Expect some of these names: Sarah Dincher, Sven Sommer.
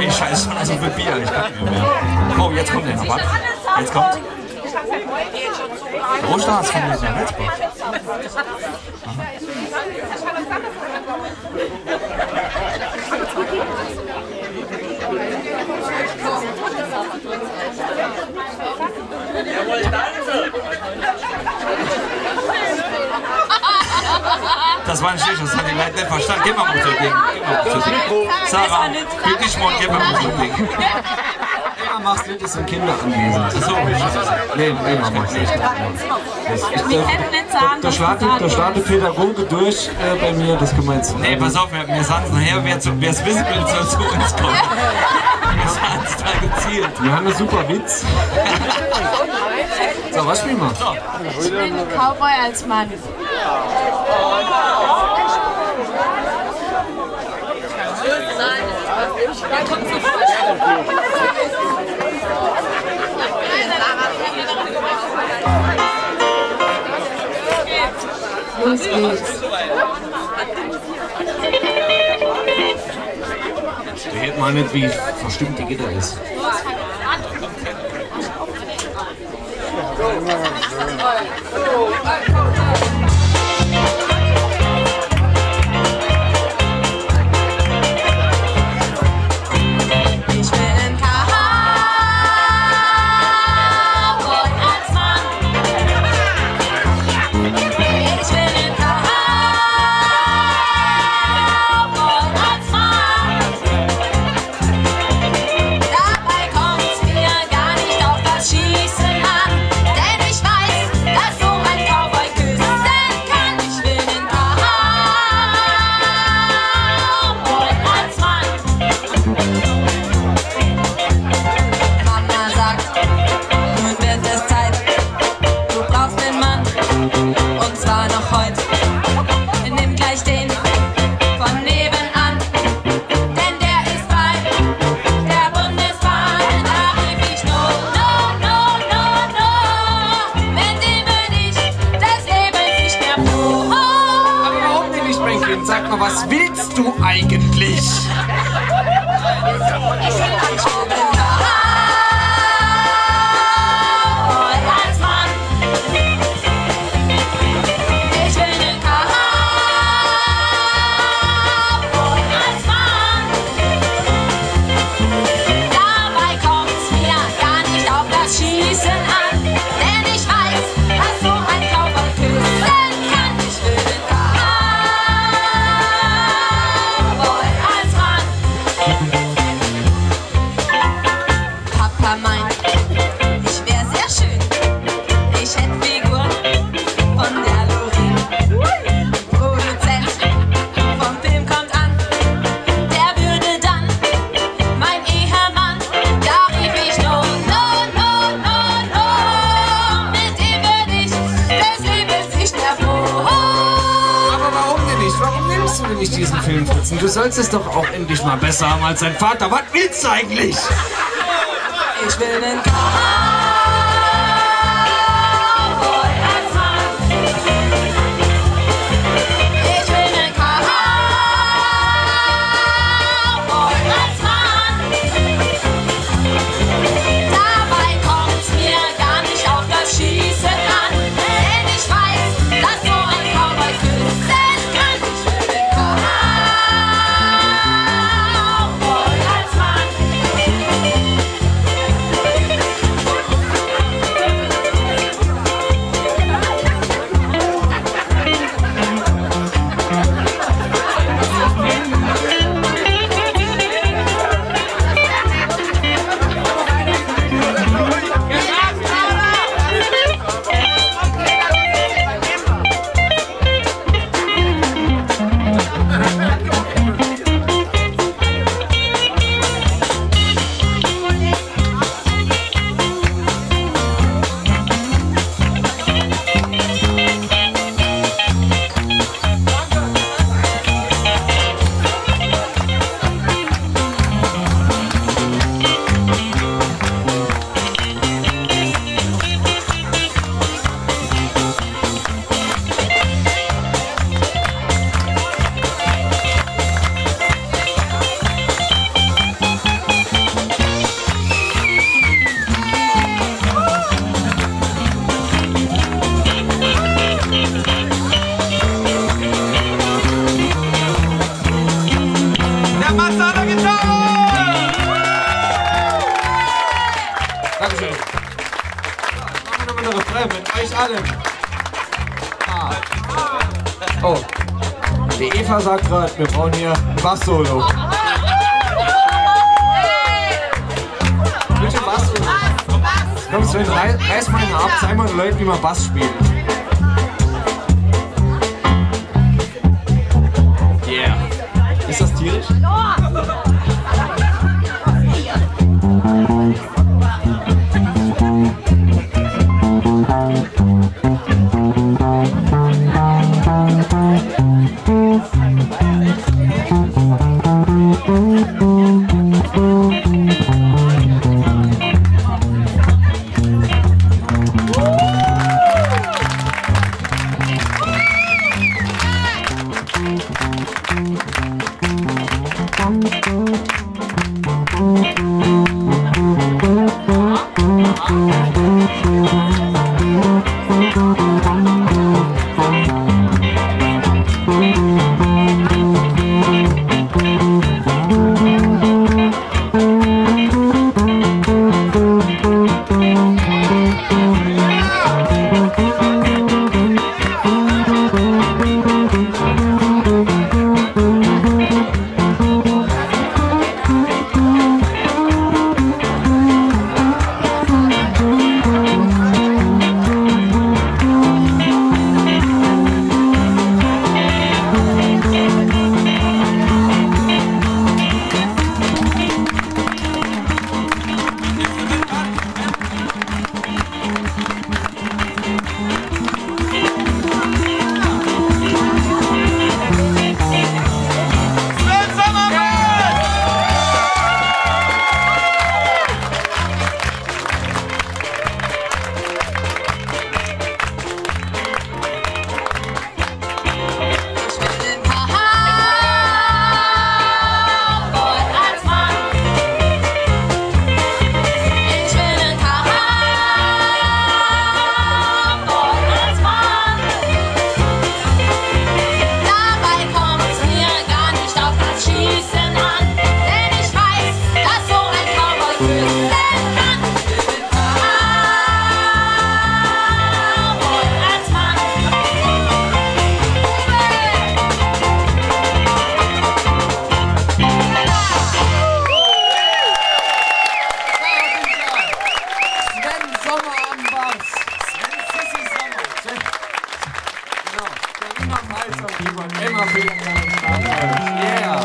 Ey, scheiße, also für Bier, ich kann nicht mehr. Oh, jetzt kommt der Rabatt. Jetzt kommt... Rohstaats von der Salzburg. Jawohl, danke! Das war ein Schiff, das hat die Leute nicht verstanden. Geh mal unter Ding. Sarah, bitte dich mal, geh mal unter Ding. Ja, machst du das im Kinderanwesen. Das ist so wichtig. Nee, mach mal. Da startet Pädagoge durch bei mir, das gemeinst. Nee, pass auf, wir sagen es nachher, wer es wissen will, soll zu uns kommen. Wir haben einen super Witz. So, was spielen wir? Ich bin ein Cowboy als Mann. Los geht's. Ich hätte mal nicht, wie verstimmt die Gitter ist. Sag mal, was willst du eigentlich? Nicht diesen Film putzen. Du sollst es doch auch endlich mal besser haben als dein Vater. Was willst du eigentlich? Ich will den Die Eva sagt gerade, wir brauchen hier Bass-Solo. Bitte Bass-Solo. Komm Sven, reiß mal ab, zeig mal den Leuten, wie man Bass spielt. Yeah. Ist das tierisch? Immer vielen Dank. Yeah.